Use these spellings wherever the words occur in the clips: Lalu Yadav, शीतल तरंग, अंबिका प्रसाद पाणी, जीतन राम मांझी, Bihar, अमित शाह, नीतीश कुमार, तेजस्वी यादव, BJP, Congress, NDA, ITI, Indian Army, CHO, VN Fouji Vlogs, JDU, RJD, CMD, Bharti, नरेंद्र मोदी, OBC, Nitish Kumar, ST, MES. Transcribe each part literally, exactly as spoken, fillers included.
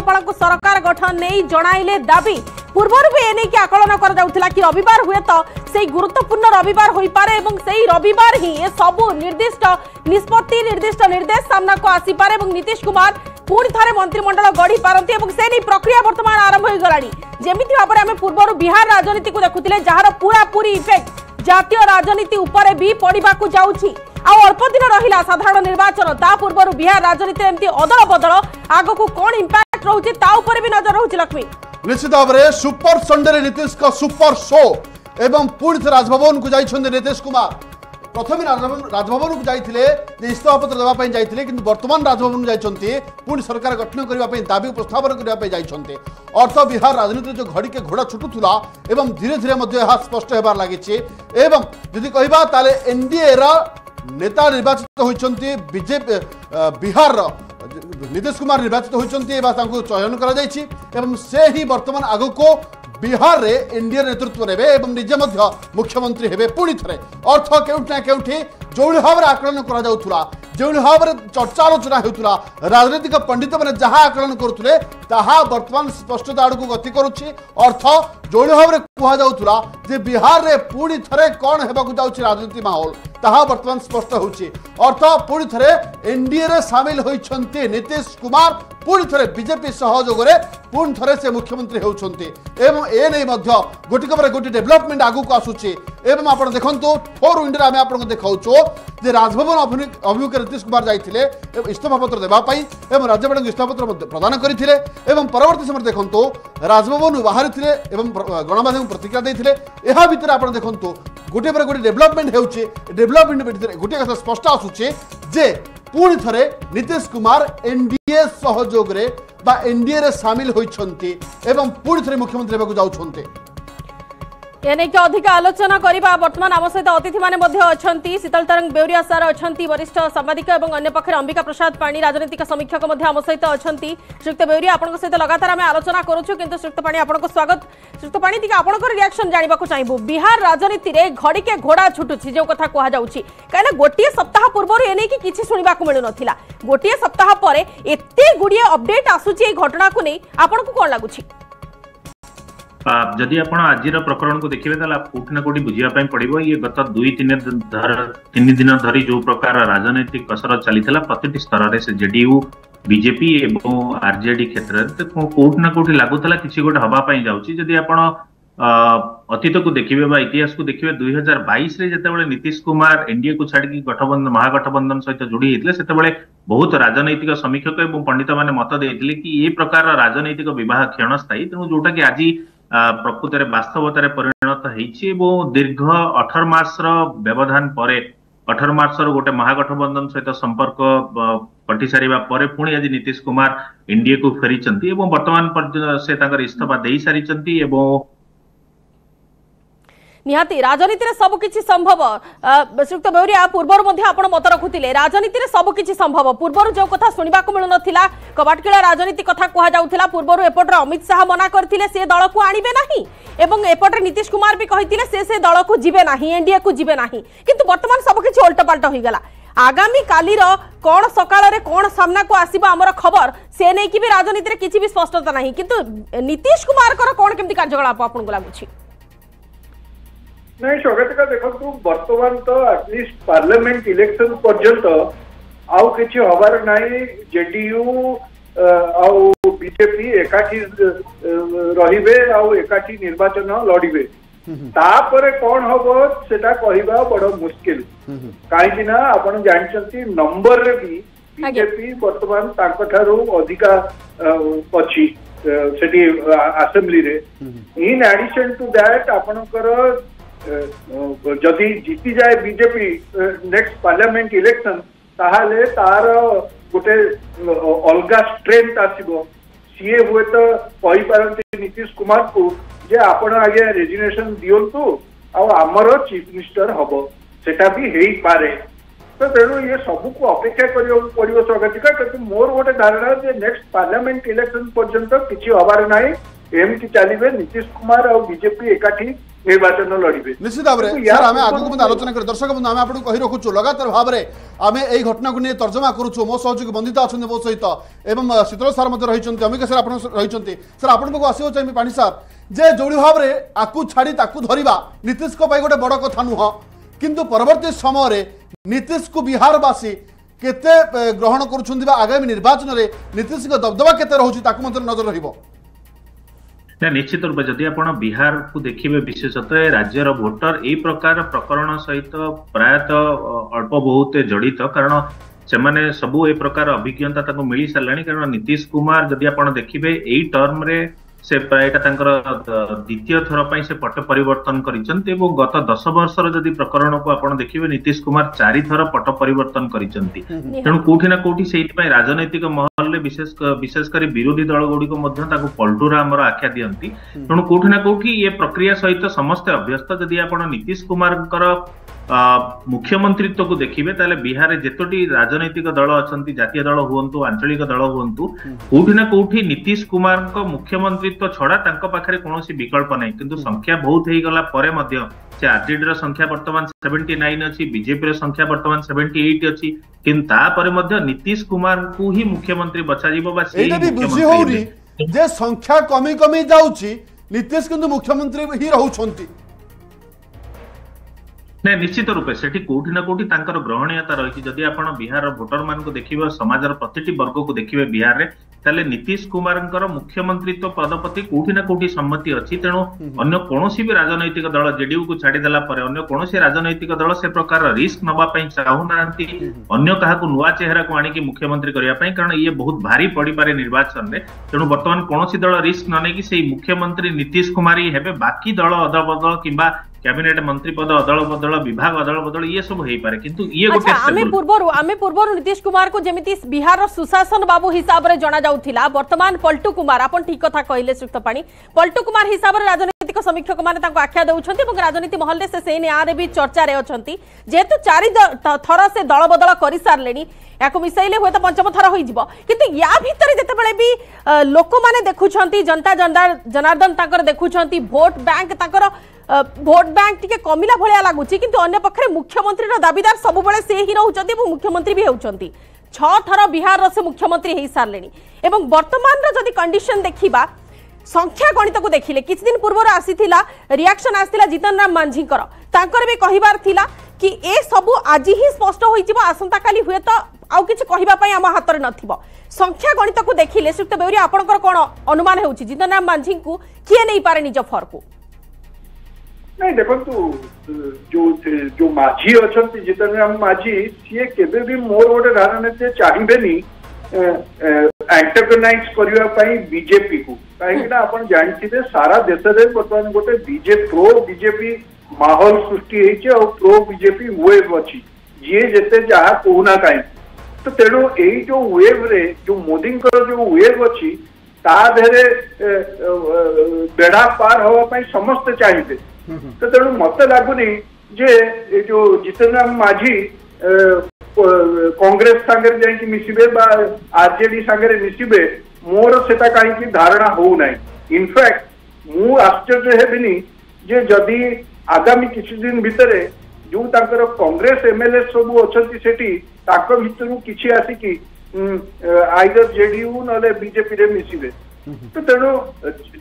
राज्यपाल को सरकार गठन नहीं जणाइले दाबी पूर्वर भी एने की आकलन कर जाउथला कि रविवार हुए तो से गुरुत्वपूर्ण रविवार होई पारे एवं सेही रविवार ही ये सब निर्दिष्ट निष्पत्ति निर्दिष्ट निर्देश सामना को आसी पारे एवं नीतीश कुमार पूरी थारे मंत्रिमंडल गढ़ी पारती एवं से नहीं प्रक्रिया बर्तमान आरंभ हो गलानी जेमिति भाबरे हमें पूर्वर बिहार राजनीति को देखुतिले जहार पूरा पूरी इफेक्ट जातीय राजनीति ऊपर भी पड़िबा को जाउछि आउ अल्प दिन रहिला साधारण निर्वाचन ता पूर्वर बिहार राजनीति एमती अदल बदल आगो को कोन इंपैक्ट रहउछि ता ऊपर भी नजर रहउछि लक्ष्मी निश्चित भाव में सुपर संडे नीतीश का सुपर शो एवं पूरी राजभवन को जाइछन्दे नीतीश कुमार प्रथम राजभवन को जाइथिले जे इस्तफा पत्र देबा पई जाइथिले किंतु वर्तमान राजभवन जाइछन्ती पूर्ण सरकार गठन करबा पई दाबी उपस्थापन करबा पई जाइछन्ते अर्थ बिहार राजनीति जो घड़ी के घोड़ा छुटुथुला एवं धीरे धीरे मध्ये हा स्पष्ट हेबार लागिछि एवं यदि कहबा ताले एनडीए रा नेता निर्वाचित होइछन्ती बीजेपी बिहार रा नीतीश कुमार निर्वाचित होइछन्ती एबा तांको चयन करा जाइछि एवं से ही वर्तमान आगो को बिहार रे एनडीए नेतृत्व नेबे एवं निजे मध्य मुख्यमंत्री हेबे पुणी थरे अर्थ केउठना केउठी जोल भाव आकलन करा जाउथुला जोल भाव चर्चा आलोचना हेउथुला राजनीतिक पंडित माने जहा आकलन करथुले ताहा वर्तमान स्पष्टता आड़ को गति करूछि अर्थ जोल भाव कहा जाउथुला जे बिहार रे पुणी थरे कोन हेबा को जाउछि राजनीति माहौल ताहा वर्तमान स्पष्ट होउछि अर्थ पुणी थरे एनडीए रे शामिल होइछन्ते नीतीश कुमार पुणी थरे बीजेपी सहयोग रे पुणी थरे से मुख्यमंत्री होउछन्ते एवं ए नै मध्य गोटिक पर गोटी डेभलपमेंट आगु को आसुछि एवं आपण देखंतु फोर विंडर आमे आपण देखाउछो जे राजभवन अभिमुखे नीतीश कुमार जाइथिले इस्तफापत्र देबा पई एवं राज्यपाल इस्तफापत्र प्रदान करिथिले एवं परवर्ती समय देखंतु राजभवन बाहरिथिले एवं गणमाध्यम प्रतिक्रिया दैथिले एहा भितर आपण देखंतु गोटे पर गोटे डेभलपमेंट होउछि डेभलपमेंट भितर गोटे कथा स्पष्ट आसुछि जे पूर्ण थरे नीतीश कुमार एनडीए सहयोग रे बा एनडीए रे शामिल होइछन्ते एवं पूर्ण थरे मुख्यमंत्री हेबाकु जाउछन्ते एने के अधिक आलोचना करबा वर्तमान आम सहित अतिथि माने मध्ये अछन्ती शीतल तरंग बेउरिया सार अछन्ती वरिष्ठ संवाददाता एवं अन्य पक्षर अंबिका प्रसाद पाणी राजनीतिक समीक्षक मध्ये आम सहित अछन्ती श्रीयुक्त बेउरिया आपन सहित लगातार आम आलोचना करूछु किंतु श्रीयुक्त पाणी आपनको स्वागत श्रीयुक्त पाणी टिके आपनको रिएक्शन जानिबा को चाहिबो बिहार राजनीति रे घड़ी के घोड़ा छुटुछि जे कथा कहआ जाउछि कहले गोटिए सप्ताह पूर्व एने की किछि सुनिबा को मिलु नथिला गोटिए सप्ताह परे एते गुडिए अपडेट आसुछि ए घटना को नै आपनको कोन लागुछि जदि आप आज प्रकरण को देखिए कौटी ना कौटी बुझापी पड़ो ये गत दुई तीन तीन दिन धरी जो प्रकार राजनैतिक कसरत चली प्रति स्तर से जेडीयू बीजेपी एवं आरजेडी क्षेत्र में कौटी ना कौटी लगुला किसी गोटे हवापाई जाऊँगी आप अतीत को देखिए इतिहास को देखिए दुई हजार बैस जो नीतीश कुमार एनडीए को छाड़ी गठबंधन महागठबंधन सहित जोड़ी होते बहुत राजनैतिक समीक्षक और पंडित मैंने मत देते कि ये प्रकार राजनैतिक बहुत क्षणस्थायी तेणु जोटा कि आज प्रकृत बास्तवतार परिणत हो दीर्घ अठर मार्च व्यवधान पर अठर मार्च रोटे महागठबंधन सहित संपर्क कटि सारे पुणी आज नीतीश कुमार एनडीए को फेरी एवं बर्तमान से इस्तफा दे सारी निहाती राजनीति रे सब किछि संभव श्रीयुक्त बेउरिया पूर्वर मध्ये आपण मत रखुतिले राजनीति रे सब किछि संभव पूर्वर जो कथा सुनिबा को मिलु नथिला कबाटकिला राजनीति कथा कहा जाउथिला पूर्वर एपटर अमित शाह मना करथिले से दल को आनिबे नाही एवं एपटर नीतीश कुमार भी कहितिले से से दल को जिबे नाही एनडीए को जिबे नाही किंतु वर्तमान सब किछि उल्टापाल्टा होई गेला आगामी काली रो कौन सकाल रे कौन सामना को आसीबा हमर खबर से नै कि भी राजनीति रे किछि भी स्पष्टता नाही किंतु नीतीश कुमार कर कोन केमति कार्यकलाप आपण को लागुछि नहीं स्वागतिका देखो बर्तमान तो एटलिस्ट पार्लियामेंट इलेक्शन पर्यंत आउ किसी हबार नाई जेडीयू आउ बीजेपी एकाठी रहिबे आउ एकाठी निर्वाचन लड़िबे तापरे कौन होबो सेटा कहिबा बड़ मुश्किल कहीं ना आपण जानचंती नंबर रे भी बीजेपी बर्तमान तांको ठारू अधिका अछि सेठी असेंबली रे इन एडिशन टू दैट आपणकर जदि जीती जाए बीजेपी नेक्स्ट पार्लियामेंट इलेक्शन ताहले तार गोटे अलग स्ट्रेंथ आसीबो सीए हुए तो कहि पारंती नीतीश कुमार को जे आपण आगे रेजिग्नेशन दियंतु आ हमरो चीफ मिनिस्टर हबो सेटा भी हेई पारे तो तेणु ये सबू को अपेक्षा करियो पड़ियो स्वागतिका क्योंकि मोर गोटे धारणा जे नेक्स्ट पार्लियामेंट इलेक्शन पर्यंत किछि हबार नाही एम की चलिबे नीतीश कुमार और बीजेपी एकाठी निर्वाचन लड़े निश्चित भाव में यार आम आगे आलोचना कर दर्शक बंधु आम आपको कही रखुचु लगातार भाव में आम यही घटना को नहीं तर्जमा करुचु मो सहयोगी बंदिता अच्छा मो सहित एवं शीतल सार रही अमिका सर आप रही सर आप आसो चाहिए पाणी सार जे जो भाव में आपको छाड़ी धरवा नीतीश गोटे बड़ कथा नुह किंतु परवर्ती समय नीतीश को बिहारवासी केते ग्रहण करुछुंदिबा आगामी निर्वाचन में नीतीश को दबदबा केते रहउची ताकु मन्त्र नजर रहिबो ना निश्चित रूप जदि आपण बिहार को देखिबे विशेषतः राज्यर वोटर ए प्रकार प्रकरण सहित प्रायतः अल्प बहुत जड़ित कारण सेमाने सबू ए प्रकार अभिज्ञता ताकु मिली सारलाणी कारण नीतीश कुमार जदि आपण देखिबे एई टर्म रे से प्रायटा तांकर द्वितीय थर पई से पट परिवर्तन करिसंते एवं गत दस वर्ष जदि प्रकरण को आपण देखिबे नीतीश कुमार चारि थर पट परिवर्तन करिसंती तेणु कोठी ना कोठी सेहि पई राजनैतिक महल रे विशेष विशेष करी विरोधी दल गुडी को मध्य ताको पलटुरा हमर आख्या दियंती तेणु कोठी ना कोठी ये प्रक्रिया सहित समस्त अभ्यस्त जदि आपण नीतीश कुमार कर मुख्यमंत्रित्व को देखिए ताले बिहार जेतोटी राजनैतिक दल अछंती जातीय दल हुंतु आंचलिक दल हुंतु कोठी ना कोठी नीतीश कुमार को मुख्यमंत्रित्व छड़ा तांको पाखरे कोनोसी विकल्प नै किंतु संख्या बहुत हे गला परे मध्य से आरजेडी रो संख्या वर्तमान उन्यासी अछि बीजेपी रो संख्या वर्तमान अठहत्तर अछि किंतु ता परे मध्य नीतीश कुमार को ही मुख्यमंत्री बचा जीव बा सेही बुझी होउनी जे संख्या कमी कमी जाउची नीतीश किंतु मुख्यमंत्री ही रहउछंती ना निश्चित रूपे से कोठी ना कोठी तांकर ग्रहणीयता रही जदि आपण बिहार भोटर मान को देखिबे समाज प्रतिटी वर्ग को देखिबे बिहार रे ताले नीतीश कुमार मुख्यमंत्रित्व तो पद प्रति कोठी ना कोठी सम्मति अच्छी तेणु अन्य कोनोसी भी राजनैतिक दल जेडीयू को छाड़ी देला पर अन्य कोनोसी राजनैतिक दल से प्रकार रिस्क नबा पई चाहू नांती अन्य काहाकू नुवा चेहरा को आनी की मुख्यमंत्री करिया पई कारण ये बहुत भारी पड़ी पारे निर्वाचन रे तेणु वर्तमान कोनोसी दल रिस्क न नै की सेही मुख्यमंत्री नीतीश कुमार ही हेबे बाकी दल अदबदल किबा कैबिनेट मंत्री पद अदल बदल विभाग अदल बदल ये सब हो पारे किंतु ये गोटे आमे पूर्वरु आमे पूर्वरु नीतीश कुमार को जेमिति बिहार रो सुशासन बाबू हिसाब रे जना जाउथिला वर्तमान पलटू कुमार आपण ठीक कथा कहले श्रीत पाणी पलटू कुमार हिसाब रे राजनीतिक समीक्षक माने ताको आख्या देउछंती एवं राजनीति महल रे से सेने आरे भी चर्चा रे अछंती जेतु चारि थरा से दल बदल करि सारलेनी याको मिसाइले होय त पंचम थरा होई जिवो किंतु या भीतर जते बेले भी लोक माने देखुछंती जनता जनार्दन ताकर देखुछंती वोट बैंक ताकर भोट बैंक टिके कमिला भलिया लागुची किंतु अन्य पखरे मुख्यमंत्री रो दाबीदार सब बेले से ही रहउचंती एवं मुख्यमंत्री भी हेउचंती छ थरा बिहार रो से मुख्यमंत्री हे सारलेनी एवं वर्तमान रो जदी कंडीशन देखिबा संख्या गणित को देखिले किछ दिन पूर्व रो आसीथिला रिएक्शन आसीथिला जीतन राम मांझी कर तांकर भी कहिबार थिला कि ए सब आज ही स्पष्ट होई जिवो आसंता काली हुए तो आउ किछ कहिबा पई आम हाथ रे नथिबो संख्या गणित को देखिले श्रीत बेउरी आपनकर कोन अनुमान हेउची जीतन राम मांझी को किए नै पारे निज फर को नहीं देखु जो जो माझी अच्छा जीतन राम माझी सी के मोर गोटे राजनीति चाहिए एंटरप्रेनाइज करने बीजेपी को कहीं जानते सारा देश में बर्तमान गोटे बीजे प्रो बीजेपी माहौल सृष्टि होती और प्रो बीजेपी वेव अच्छी ये जिते जहाँ कहना कहीं तो तेणु यही जो वेव रे जो मोदी जो वेव अच्छी ताधे बेड़ा पार हाँपाई समस्ते चाहिए तो तेणु मत लगुनि जे जो जितेन राम माझी कांग्रेस सांगे जाइए मिसबे आरजेडी सांगे मिसबे मोर से कहीं धारणा होना इनफैक्ट मु आश्चर्य हेबिनी जे जदि आगामी किसी दिन भितर जो तांकर कांग्रेस एमएलए सब अच्छा सेठी ताक भितर किसी आसिकी आइदर जेडीयू नले बीजेपी रे मिसबे तो तेणु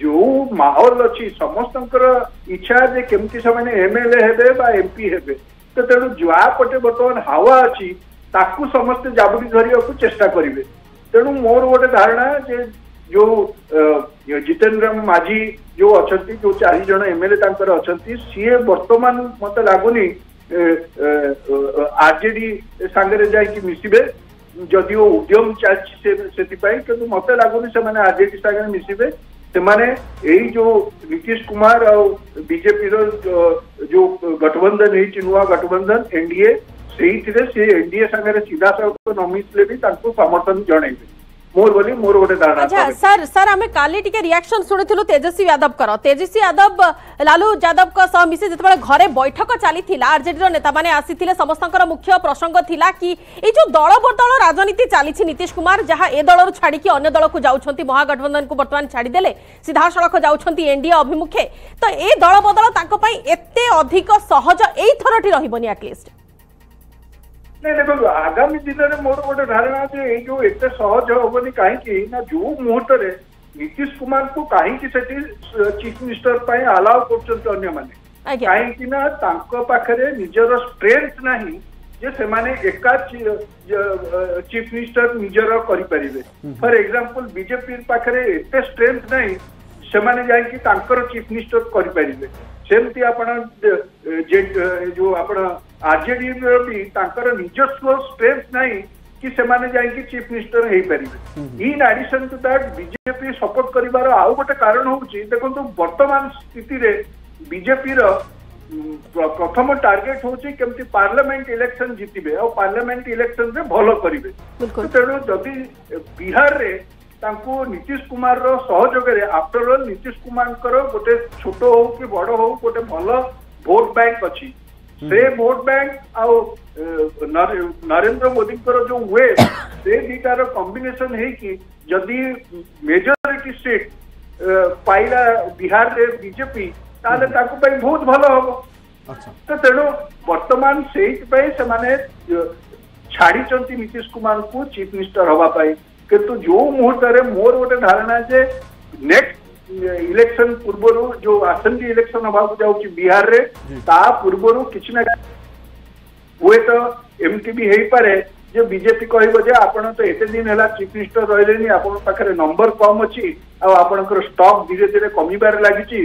जो माहौल अच्छी समस्त इच्छा जे केमती से एमएलए हेबे बा एमपी हेबे तो तेणु जुआ पटे बर्तमान हावा अच्छी ताकू समस्ते जाबुड़ी धरिया को चेष्टा करेंगे तेणु मोर गोटे धारणा जे जो जितेन राम माझी जो अच्छा जो चार जन एमएलए अच्छा सीए बर्तमान मत लगुनि आरजेडी सांगे जाइए मिसबे जदिओ उद्यम चलती से किंतु मत लगुनि से आरजेडी सागर मिसबे से जो नीतीश कुमार और बीजेपी रो जो गठबंधन है नुआ गठबंधन एनडीए से एनडीए सागर सीधा साफ न मिसले भी समर्थन जन मोर बोली मोर गोटे धारणा। अच्छा सर सर आमे काली टिके रिएक्शन सुनिथिलु तेजस्वी यादव करो तेजस्वी यादव लालू यादव को सह मिसी जतबेले घरे बैठक चली थिला आरजेडी रो नेता माने आसीथिले समस्तनकर मुख्य प्रसंग थिला कि ए जो दल बदल राजनीति चाली छि नीतीश कुमार जहा ए दल रो छाडी कि अन्य दल को जाउछंती महागठबंधन को वर्तमान छाडी देले सीधा सड़क जाउछंती एनडीए अभिमुखे तो ए दल बदल ताको पई एते अधिक सहज एई थरटी रहिबोनी एटलिस्ट नहीं देखो आगामी दिन में मोर गोटे धारणा जे जो एत सहज हेनी कहीं जो मुहूर्त नीतीश कुमार को कहीं चीफ मिनिस्टर पर आलाव कर निजर स्ट्रेंथ नहीं एका चीफ मिनिस्टर निजर करें फॉर एग्जांपल बीजेपी पाखे एत स्ट्रेंथ नहीं चीफ मिनिस्टर करें सेमती जो आप आरजेडी भी निजस्व स्ट्रेंथ नहीं कि चीफ मिनिस्टर हो पारे। In addition to that BJP support कर आउ गोटे कारण हूँ देखो तो वर्तमान स्थिति रे बीजेपी रो प्रथम टार्गेट हूँ केमती पार्लियामेंट इलेक्शन जीतबे और पार्लियामेंट इलेक्शन रे भल करेंगे तो तेणु जदि बिहार रे नीतीश कुमार रो सहयोग आफ्टर ऑल नीतीश कुमार गोटे छोट हो कि बड़ हो गोटे भल वोट बैंक अच्छी से वोट बैंक आउ नरेंद्र मोदी जो वे से दुटार कम्बिनेसन होदी मेजोरिटी सीट पाइला बिहार रे बीजेपी ताले ताको बहुत भल हम तो तेणु बर्तमान से छाड़ी नीतीश कुमार को चीफ मिनिस्टर हवापाई किंतु जो मुहूर्त रे मोर गोटे धारणा जे नेक्स्ट इलेक्शन पूर्वर जो आसेंबली इलेक्शन हवाक जाऊँगी बिहार रे ता पूर्वर किसी ना हुए तो एमती भी हो पाए जे बीजेपी कहब जे आपण तो एते दिन है चीफ मिनिस्टर रही आपण पाखे नंबर कम अच्छी आपणकर स्टॉक धीरे धीरे कमिबार लगी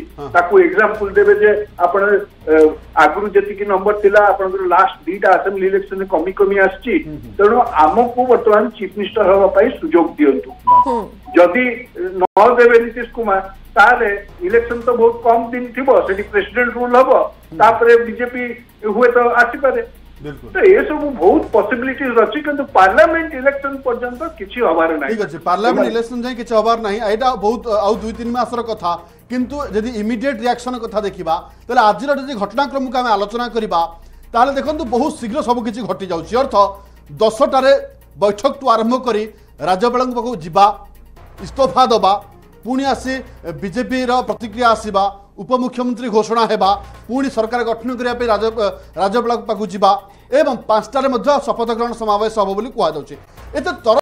एग्जांपल देवे जे आपण आगु जी नंबर थिला आपणकर लास्ट दीटा असेंबली इलेक्शन कमी कमी आसी तेणु आमको बर्तमान चीफ मिनिस्टर हवाई सुजोग दिंतु जदि नदेवे नीतीश कुमार ताले इलेक्शन तो बहुत कम दिन थी प्रेसिडेंट रूल हम तापर बीजेपी हुए तो आसपे तो ये सब बहुत पॉसिबिलिटीज अछि किंतु पार्लियामेंट इलेक्शन पर्यंत किछि हबार नै ठीक अछि पार्लियामेंट इलेक्शन जाय किछि हबार नै एटा बहुत आ दुई तीन मासर कथा किंतु यदि इमीडिएट रिएक्शन कथा देखिबा तले आजिर जे घटनाक्रम को हम आलोचना करिबा ताले देखंतु बहुत शीघ्र सब किछि घटि जाउछि अर्थ दस टारे बैठक तो आरंभ करी राज्यपाल पाखु जिबा इस्तफा दबा पुणी आसी बीजेपी रो प्रतिक्रिया आसीबा उपमुख्यमंत्री घोषणा होगा पुणी सरकार गठन करने राज्यपाल पाक जावा एवं पांचटारे शपथ ग्रहण समावेश हम कहते तरह